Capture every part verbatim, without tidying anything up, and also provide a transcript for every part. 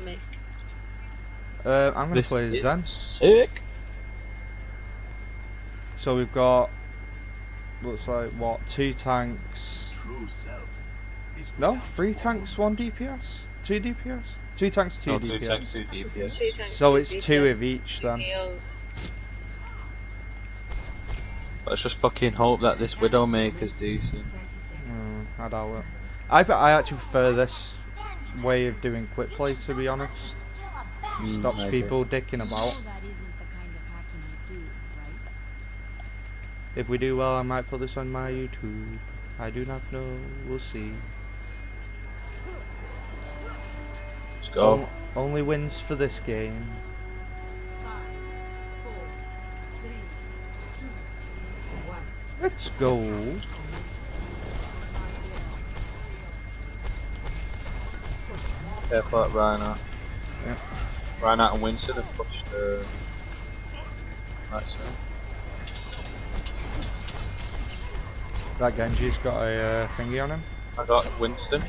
for me. Uh, I'm gonna play Zen. This is sick. So we've got, looks like what, two tanks? True self is no, three tanks, one D P S, two D P S, two tanks, two no, D P S. Two tanks, two D P S. Two tanks, so it's D P S. Two of each then. D P S. Let's just fucking hope that this Widowmaker's decent. Mm, I doubt it. I I actually prefer this way of doing quick play, to be honest. Mm, Stops maybe. people dicking about. If we do well, I might put this on my YouTube. I do not know. We'll see. Let's go. On, only wins for this game. Five, four, three, two, one. Let's go. Careful at Reinhardt. Yeah. Reinhardt and Winston have pushed uh, right side. That Genji's got a uh, thingy on him. I got Winston.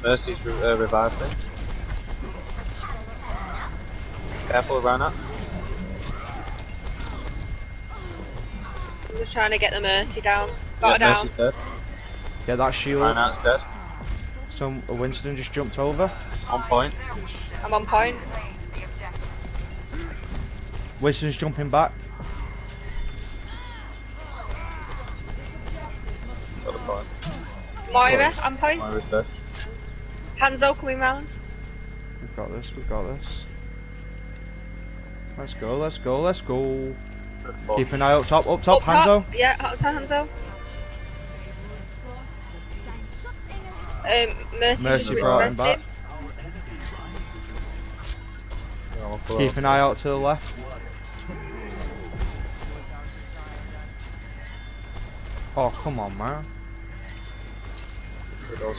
Mercy's re uh, revived him. Careful, Reinhardt. I'm just trying to get the Mercy down. Got yeah, down. Mercy's dead. Yeah, that shield. Reinhardt's dead. So Winston just jumped over. On point. I'm on point. Winston's jumping back. Moira, I'm playing. Moira's dead. Hanzo coming round. We've got this, we've got this. Let's go, let's go, let's go. Keep an eye up top, up top, up Hanzo. Top. Yeah, up top, Hanzo. Um, Mercy, Mercy brought him back. Keep an eye out to the left. Oh, come on, man. Careful.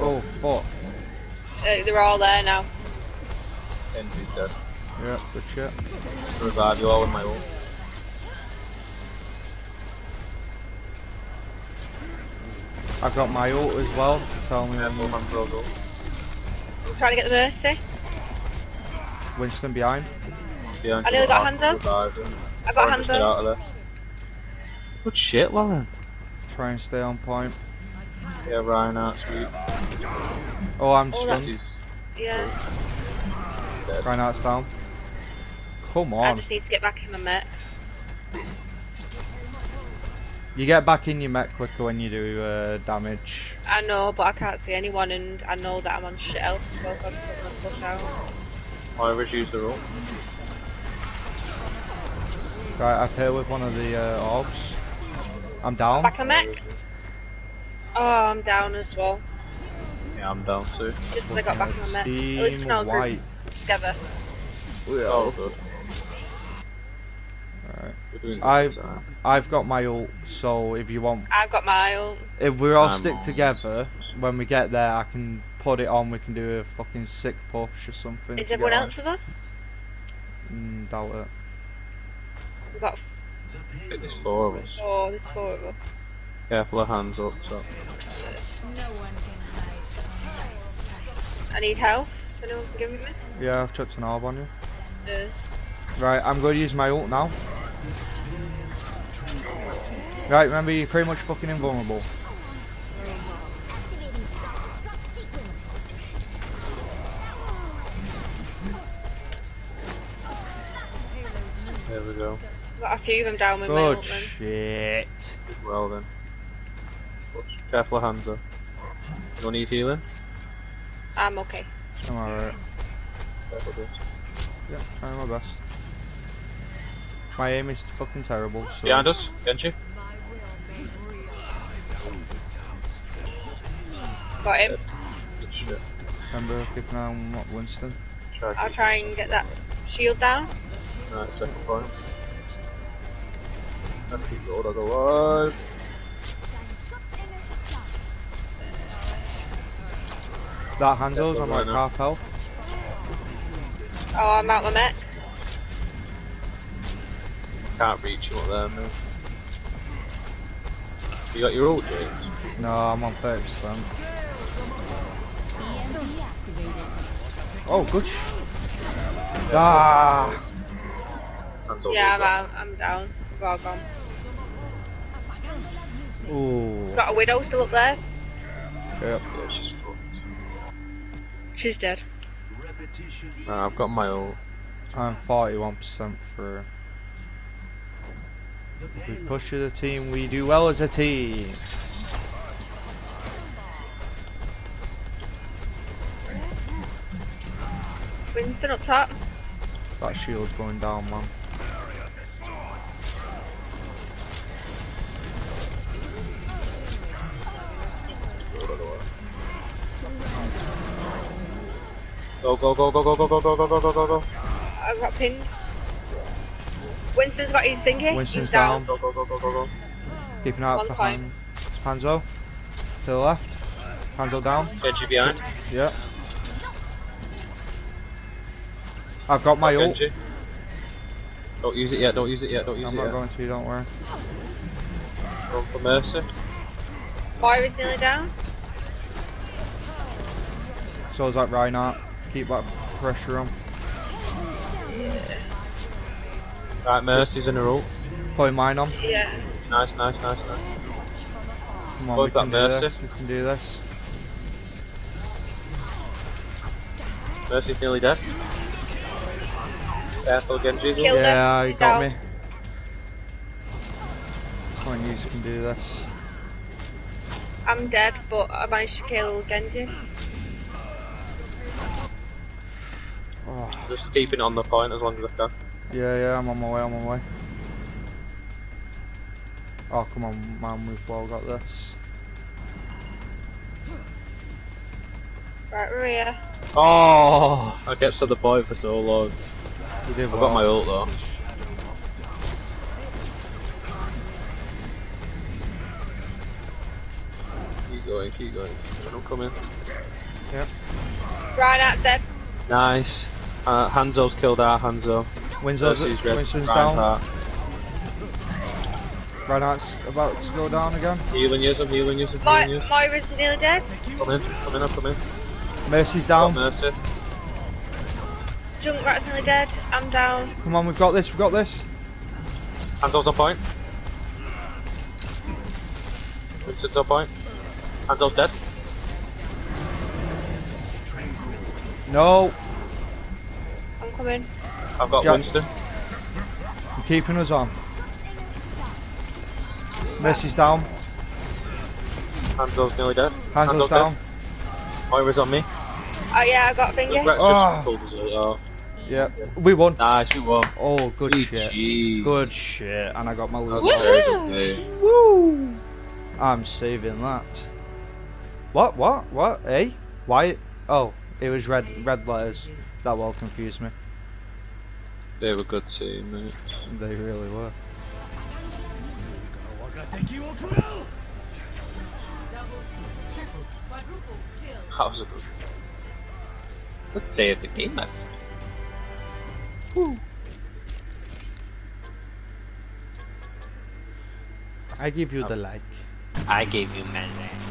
Oh, fuck. Uh, they're all there now. Genji's dead. Yeah, good shit. I'll revive you all with my ult. I've got my ult as well. Tell me I'm trying to get the Mercy. Winston behind. behind I nearly got Hanzo. I got Hanzo. Good shit, Lauren. Try and stay on point. Yeah, Reinhardt, sweet. Oh, I'm oh, stunned. Yeah. Dead. Reinhardt's down. Come on. I just need to get back in my mech. You get back in your mech quicker when you do uh, damage. I know, but I can't see anyone, and I know that I'm on shit health, so I'm gonna push out. I reduce the roll. Right, up here with one of the uh, orbs. I'm down. Back a mech. Oh, I'm down as well. Yeah, I'm down too. Just as I got back on the mech. At least we know we're together. We are all good. Alright. I've, I've got my ult, so if you want... I've got my ult. If we all I'm stick together, when we get there, I can put it on, we can do a fucking sick push or something. Is everyone else with us? Mm, doubt it. We've got... There's four of us. Oh, there's four of us. Careful of hands up top. I need health. Anyone can give me? Yeah, I've chucked an orb on you. Yes. Right, I'm going to use my ult now. Right, remember you're pretty much fucking invulnerable. There we go. Got a few of them down with my ult. Good shit. Well then. Careful of Hanzo. You don't need healing? I'm okay. I'm alright. Careful bitch. Yeah, trying my best. My aim is fucking terrible. So. Behind us, Genji. Got him. Good shit. Remember, keep an eye on Winston. Try I'll try and get that shield down. Alright, second point. I keep gold out alive. That handles, I'm like half health. Oh, I'm out my mech. Can't reach you up there, man. You got your ult, James? No, I'm on first, fam. Oh, good. Ah. Yeah, I'm, I'm down. I've all gone. Ooh. Got a widow still up there. Yep. Yeah, she's fucked. She's dead. Nah, I've got my ult. I'm forty-one percent through. If we push as a team, we do well as a team. Winston up top. That shield's going down, man. Go, go, go, go, go, go, go, go, go, go, go, go, go. I've got pinned. Winston's got his thingy. Winston's He's down. down. Go, go, go, go, go. Keep an eye out for Han Hanzo. To the left. Hanzo down. Genji behind. Yeah. I've got my ult. Genji. Don't use it yet, don't use it yet, don't use I'm it yet. I'm not going to, don't worry. Going for Mercy. Moira's nearly down. So is that Reinhardt. Keep that pressure on. Yeah. Right, Mercy's in her ult. Play mine on. Yeah. Nice, nice, nice, nice. Come on, we can, do this. we can do this. Mercy's nearly dead. Careful, Genji's ult. Yeah, you got me. Come on, you can do this. I'm dead, but I managed to kill Genji. Oh. Just keeping on the point as long as I can. Yeah, yeah, I'm on my way, I'm on my way. Oh, come on, man, we've well got this. Right, we're here. Oh, I kept to the point for so long. You did well. I've got my ult, though. Keep going, keep going. Don't come in. Yep. Right out there. Nice. Uh, Hanzo's killed our Hanzo. Winston's, Winston's down. Reinhardt's about to go down again. Healing you, I'm healing you, I'm healing you. Moira's nearly dead. Come in, come in, I've come in. Mercy's down. Mercy. Junk rat's nearly dead, I'm down. Come on, we've got this, we've got this. Hanzo's on point. Winston's on point. Hanzo's dead. No. I'm coming. I've got Jack. Winston. You're keeping us on. Mercy's down. Hanzo's nearly dead. Hanzo's, Hanzo's down. Dead. Moira's on me. Oh yeah, I got finger. Brett's just pulled us out. Yeah, we won. Nice, we won. Oh, good G Gs. Shit. Good shit. And I got my loot. Woo! I'm saving that. What? What? What? Eh? Why? Oh, it was red red letters. That well confused me. They were good teammates. They really were. That was a good, good day of the game, I think. Woo. I give you the like. I gave you my like.